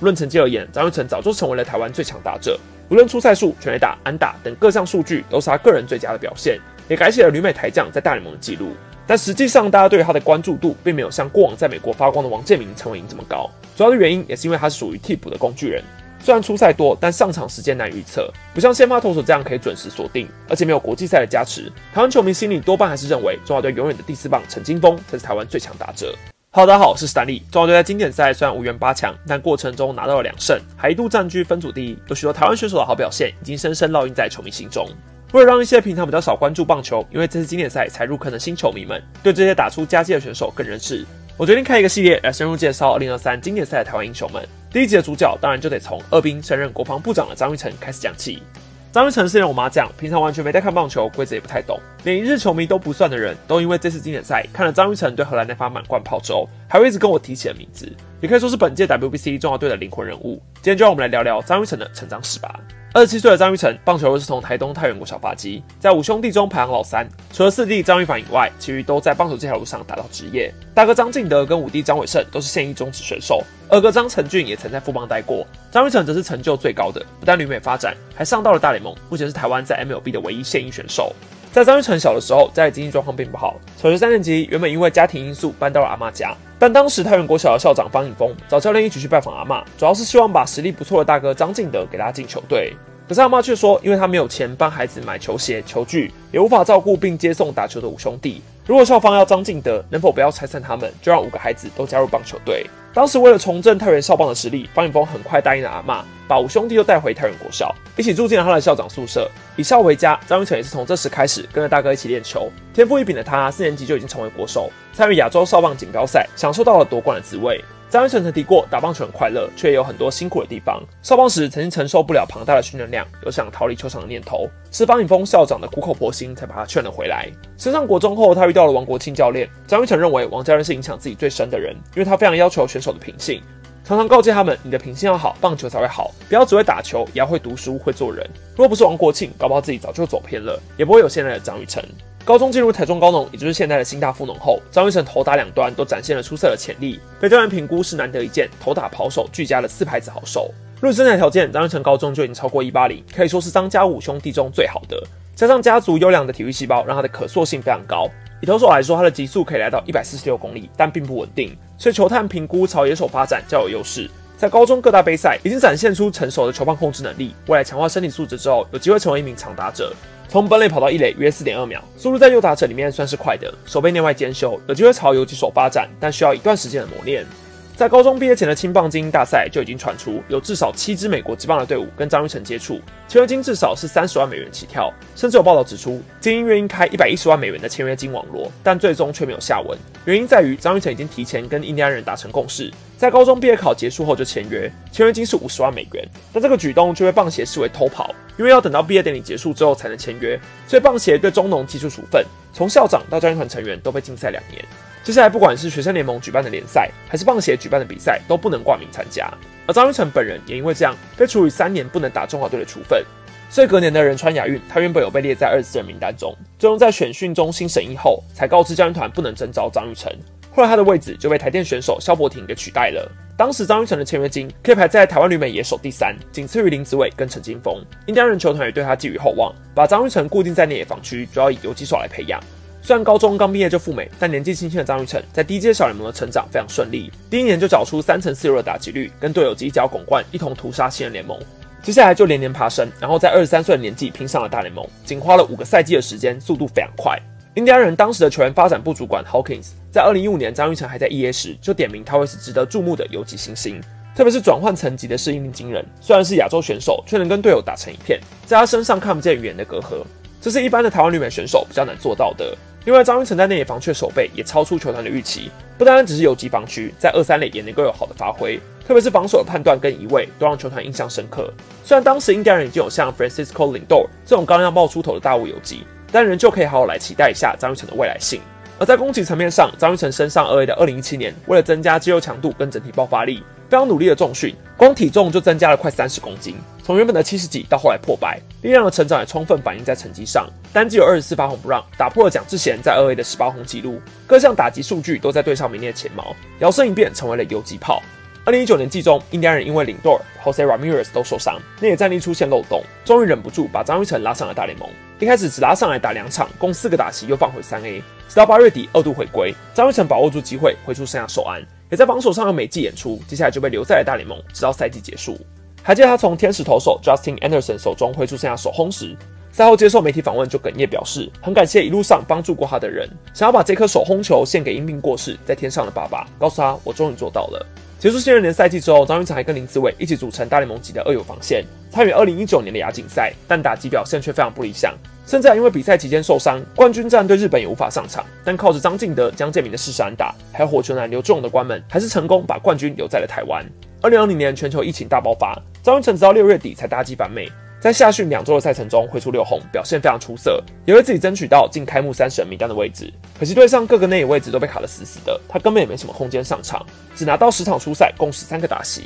论成绩而言，张育成早就成为了台湾最强打者，无论出赛数、全垒打、安打等各项数据都是他个人最佳的表现，也改写了旅美台将在大联盟的纪录。但实际上，大家对他的关注度并没有像过往在美国发光的王建民、陈伟霆这么高，主要的原因也是因为他是属于替补的工具人。 虽然出赛多，但上场时间难预测，不像先发投手这样可以准时锁定，而且没有国际赛的加持，台湾球迷心里多半还是认为中华队永远的第4棒陈金锋才是台湾最强打者。Hello， 大家好，我是史丹利。中华队在经典赛虽然无缘8强，但过程中拿到了2胜，还一度占据分组第1。有许多台湾选手的好表现已经深深烙印在球迷心中。为了让一些平常比较少关注棒球，因为这次经典赛才入坑的新球迷们，对这些打出佳绩的选手更认识，我决定开一个系列来深入介绍2023经典赛的台湾英雄们。 第一集的主角当然就得从二兵升任国防部长的张育成开始讲起。张育成是我妈讲，平常完全没在看棒球，规则也不太懂，连一日球迷都不算的人，都因为这次经典赛看了张育成对荷兰那发满贯炮之后，还会一直跟我提起的名字，也可以说是本届 WBC 中华队的灵魂人物。今天就让我们来聊聊张育成的成长史吧。27岁的张育成，棒球又是从台东太原国小发迹，在5兄弟中排行老3，除了4弟张育凡以外，其余都在棒球这条路上打到职业。大哥张进德跟5弟张伟胜都是现役中职选手。 二哥张成俊也曾在富邦待过，张育成则是成就最高的，不但旅美发展，还上到了大联盟，目前是台湾在 MLB 的唯一现役选手。在张育成小的时候，家里经济状况并不好，小学3年级原本因为家庭因素搬到了阿嬤家，但当时太原国小的校长方颖峰找教练一起去拜访阿嬤，主要是希望把实力不错的大哥张进德给拉进球队。可是阿嬤却说，因为他没有钱帮孩子买球鞋、球具，也无法照顾并接送打球的5兄弟。 如果校方要张进德，能否不要拆散他们，就让5个孩子都加入棒球队？当时为了重振太原少棒的实力，方颖峰很快答应了阿嬤，把5兄弟都带回太原国校，一起住进了他的校长宿舍。以校为家，张育成也是从这时开始跟着大哥一起练球。天赋异禀的他，4年级就已经成为国手，参与亚洲少棒锦标赛，享受到了夺冠的滋味。张育成曾提过，打棒球很快乐，却也有很多辛苦的地方。少棒时曾经承受不了庞大的训练量，有想逃离球场的念头，是方颖峰校长的苦口婆心才把他劝了回来。升上国中后，他遇 到了王国庆教练，张育成认为王教练是影响自己最深的人，因为他非常要求选手的品性，常常告诫他们：你的品性要好，棒球才会好，不要只会打球，也要会读书、会做人。如果不是王国庆，搞不好自己早就走偏了，也不会有现在的张育成。高中进入台中高农，也就是现在的新大附农后，张育成投打2端都展现了出色的潜力，被教练评估是难得一见投打跑手俱佳的4牌子好手。论身材条件，张育成高中就已经超过180，可以说是张家5兄弟中最好的。加上家族优良的体育细胞，让他的可塑性非常高。 以投手来说，他的极速可以来到146公里，但并不稳定，所以球探评估朝野手发展较有优势。在高中各大杯赛已经展现出成熟的球棒控制能力，未来强化身体素质之后，有机会成为一名长打者。从本垒跑到1垒约 4.2 秒，速度在右打者里面算是快的，手背内外兼修，有机会朝游击手发展，但需要一段时间的磨练。在高中毕业前的青棒精英大赛就已经传出，有至少7支美国职棒的队伍跟张育成接触，签约金至少是30万美元起跳。 甚至有报道指出，精英愿意开110万美元的签约金网罗，但最终却没有下文。原因在于张育成已经提前跟印第安人达成共识，在高中毕业考结束后就签约，签约金是50万美元。但这个举动却被棒协视为偷跑，因为要等到毕业典礼结束之后才能签约，所以棒协对中农提出处分，从校长到教练团成员都被禁赛2年。接下来，不管是学生联盟举办的联赛，还是棒协举办的比赛，都不能挂名参加。而张育成本人也因为这样被处以3年不能打中华队的处分。 所以隔年的仁川亚运，他原本有被列在24人名单中，最终在选训中心审议后，才告知教练团不能征召张育成。后来他的位置就被台电选手萧伯廷给取代了。当时张育成的签约金可以排在台湾旅美野手第3，仅次于林子伟跟陈金锋。印第安人球团也对他寄予厚望，把张育成固定在内野防区，主要以游击手来培养。 虽然高中刚毕业就赴美，但年纪轻轻的张育成在第1届小联盟的成长非常顺利。第1年就找出3成46的打击率，跟队友及角拱冠一同屠杀新人联盟。接下来就连年爬升，然后在23岁的年纪拼上了大联盟，仅花了5个赛季的时间，速度非常快。印第安人当时的球员发展部主管 Hawkins 在2015年张育成还在 1A 时，就点名他会是值得注目的游击新星。 特别是转换层级的适应力惊人，虽然是亚洲选手，却能跟队友打成一片，在他身上看不见语言的隔阂，这是一般的台湾旅美选手比较难做到的。另外，张育成在内野防区守备也超出球团的预期，不单单只是游击防区，在2、3垒也能够有好的发挥，特别是防守的判断跟移位都让球团印象深刻。虽然当时印第安人已经有像 Francisco Lindor 这种刚要冒出头的大物游击，但仍旧可以好好来期待一下张育成的未来性。 而在攻击层面上，张育成升上2A的2017年，为了增加肌肉强度跟整体爆发力，非常努力的重训，光体重就增加了快30公斤，从原本的70几到后来破100，力量的成长也充分反映在成绩上。单季有24发红不让，打破了蒋智贤在2A的18轰纪录，各项打击数据都在队上名列前茅，摇身一变成为了游击炮。2019年季中，印第安人因为Lindor、Jose Ramirez 都受伤，内野战力出现漏洞，终于忍不住把张育成拉上了大联盟。一开始只拉上来打2场，共4个打席，又放回3A， 直到8月底2度回归，张育成把握住机会挥出生涯首安，也在防守上有美技演出，接下来就被留在了大联盟，直到赛季结束。还记得他从天使投手 Justin Anderson 手中挥出生涯首轰时，赛后接受媒体访问就哽咽表示，很感谢一路上帮助过他的人，想要把这颗首轰球献给因病过世在天上的爸爸，告诉他我终于做到了。结束新人联赛季之后，张育成还跟林子伟一起组成大联盟级的2游防线，参与2019年的亚锦赛，但打击表现却非常不理想，甚至还因为比赛期间受伤，冠军战对日本也无法上场。但靠着张敬德、江建民的40安打，还有火球男刘志勇的关门，还是成功把冠军留在了台湾。2020年全球疫情大爆发，张育成直到6月底才搭机返美，在下旬2周的赛程中挥出6轰，表现非常出色，也为自己争取到进开幕30人名单的位置。可惜队上各个内野位置都被卡得死死的，他根本也没什么空间上场，只拿到10场出赛，共13个打席。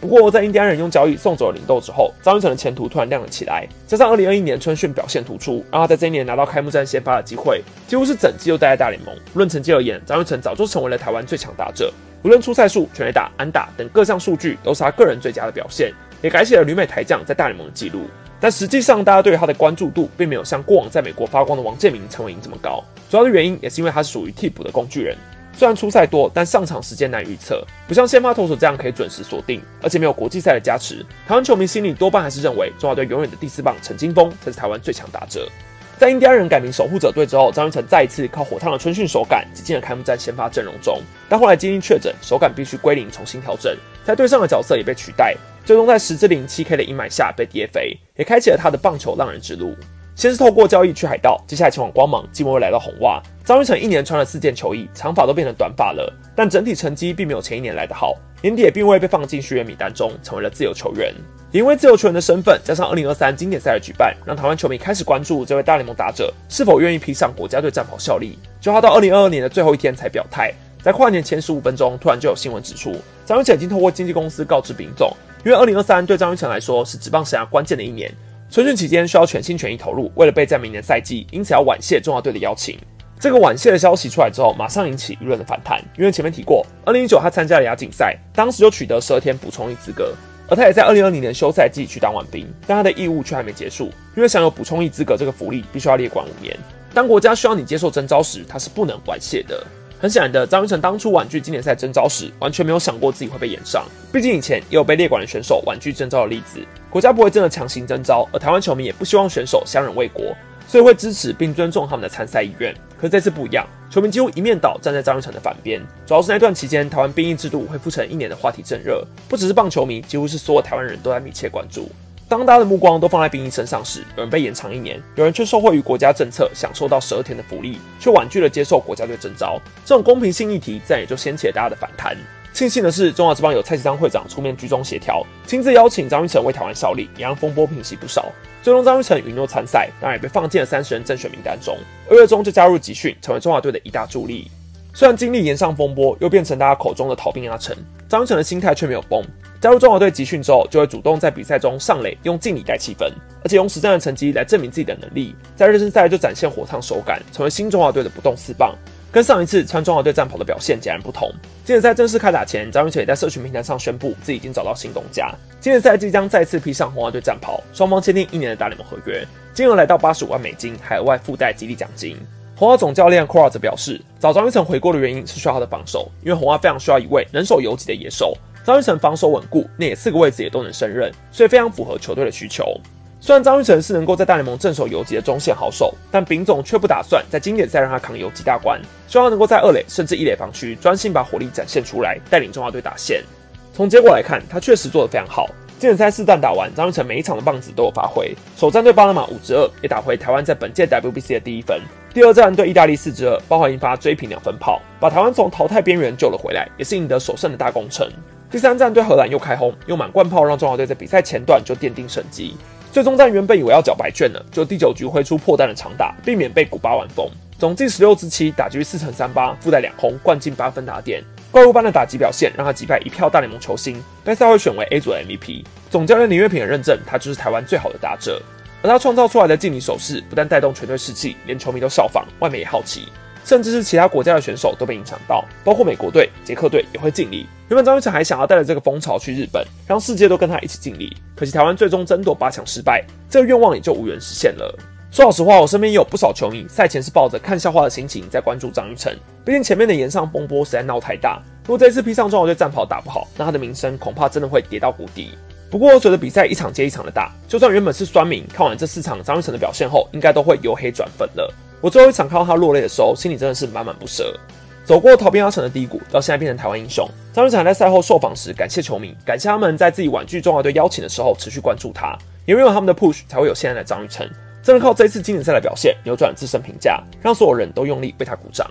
不过在印第安人用交易送走了Lindor之后，张育成的前途突然亮了起来，加上2021年春训表现突出，让他在这一年拿到开幕战先发的机会，几乎是整季都待在大联盟。论成绩而言，张育成早就成为了台湾最强打者，无论出赛数、全垒打、安打等各项数据都是他个人最佳的表现，也改写了旅美台将在大联盟的记录。但实际上，大家对于他的关注度并没有像过往在美国发光的王建民、陈伟霆这么高。主要的原因也是因为他是属于替补的工具人，虽然出赛多，但上场时间难预测，不像先发投手这样可以准时锁定，而且没有国际赛的加持。台湾球迷心里多半还是认为中华队永远的第4棒陈金锋才是台湾最强打者。在印第安人改名守护者队之后，张育成再一次靠火烫的春训手感挤进了开幕战先发阵容中，但后来基因确诊，手感必须归零重新调整，在队上的角色也被取代，最终在10-7K 的阴霾下被 DFA， 也开启了他的棒球浪人之路。先是透过交易去海盗，接下来前往光芒，季末来到红袜。张育成一年穿了4件球衣，长发都变成短发了，但整体成绩并没有前一年来得好，年底也并未被放进续约名单中，成为了自由球员。也因为自由球员的身份，加上2023经典赛的举办，让台湾球迷开始关注这位大联盟打者是否愿意披上国家队战袍效力。就他到2022年的最后一天才表态，在跨年前15分钟，突然就有新闻指出，张育成已经透过经纪公司告知丙总，因为2023对张育成来说是职棒生涯关键的一年，春训期间需要全心全意投入，为了备战明年赛季，因此要婉谢中华队的邀请。这个婉谢的消息出来之后，马上引起舆论的反弹，因为前面提过，2019他参加了亚锦赛，当时就取得12天补充役资格，而他也在2020年休赛季去当完兵，但他的义务却还没结束，因为享有补充役资格这个福利必须要列管5年，当国家需要你接受征召时，他是不能婉谢的。很显然的，张育成当初婉拒经典赛征召时，完全没有想过自己会被延上，毕竟以前也有被列管的选手婉拒征召的例子，国家不会真的强行征召，而台湾球迷也不希望选手相忍为国，所以会支持并尊重他们的参赛意愿。可是这次不一样，球迷几乎一面倒站在张育成的反边，主要是那段期间台湾兵役制度恢复成1年的话题正热，不只是棒球迷，几乎是所有台湾人都在密切关注。当大家的目光都放在兵役身上时，有人被延长1年，有人却受惠于国家政策享受到12天的福利，却婉拒了接受国家队征召，这种公平性议题自然也就掀起了大家的反弹。庆幸的是，中华职棒有蔡其昌会长出面居中协调，亲自邀请张育成为台湾效力，也让风波平息不少。最终张育成允诺参赛，当然也被放进了30人正选名单中。2月中就加入集训，成为中华队的一大助力。虽然经历延上风波，又变成大家口中的逃兵阿成，张育成的心态却没有崩。加入中华队集训之后，就会主动在比赛中上垒，用敬礼带气氛，而且用实战的成绩来证明自己的能力。在热身赛就展现火烫手感，成为新中华队的不动4棒。跟上一次穿中华队战袍的表现截然不同。经典赛正式开打前，张育成也在社群平台上宣布自己已经找到新东家，今年赛季将再次披上红袜队战袍，双方签订1年的大联盟合约，金额来到85万美金，还额外附带激励奖金。红袜总教练 Cora 则表示，找张育成回国的原因是需要他的防守，因为红袜非常需要一位能手游击的野手，张育成防守稳固，内野4个位置也都能胜任，所以非常符合球队的需求。虽然张育成是能够在大联盟镇守游击的中线好手，但丙总却不打算在经典赛让他扛游击大关，希望他能够在2垒甚至1垒防区专心把火力展现出来，带领中华队打线。从结果来看，他确实做得非常好。经典赛4战打完，张育成每一场的棒子都有发挥，首战对巴拿马5-2，也打回台湾在本届 WBC 的第1分；2战对意大利4-2，包含一发追平2分炮，把台湾从淘汰边缘救了回来，也是赢得首胜的大功臣；3战对荷兰又开轰，用满贯炮让中华队在比赛前段就奠定胜机。最终战原本以为要缴白卷了，就第9局挥出破蛋的长打，避免被古巴玩疯。总计16支7，打击率4乘38，附带2轰，灌进8分打点。怪物般的打击表现让他击败1票大联盟球星，被赛会选为 A 组的 MVP。总教练林岳平也认证他就是台湾最好的打者，而他创造出来的敬礼手势，不但带动全队士气，连球迷都效仿，外媒也好奇，甚至是其他国家的选手都被影响到，包括美国队、捷克队也会敬礼。原本张育成还想要带着这个风潮去日本，让世界都跟他一起尽力，可惜台湾最终争夺8强失败，这个愿望也就无缘实现了。说老实话，我身边也有不少球迷赛前是抱着看笑话的心情在关注张育成，毕竟前面的炎上风波实在闹太大，如果这次披上中国队战袍打不好，那他的名声恐怕真的会跌到谷底。不过随着比赛一场接一场的打，就算原本是酸民，看完这4场张育成的表现后，应该都会由黑转粉了。我最后一场看到他落泪的时候，心里真的是满满不舍。走过逃兵阿成的低谷，到现在变成台湾英雄。张育成在赛后受访时感谢球迷，感谢他们在自己婉拒中华队邀请的时候持续关注他，也因为他们的 push 才会有现在的张育成。真的靠这一次经典赛的表现，扭转自身评价，让所有人都用力为他鼓掌。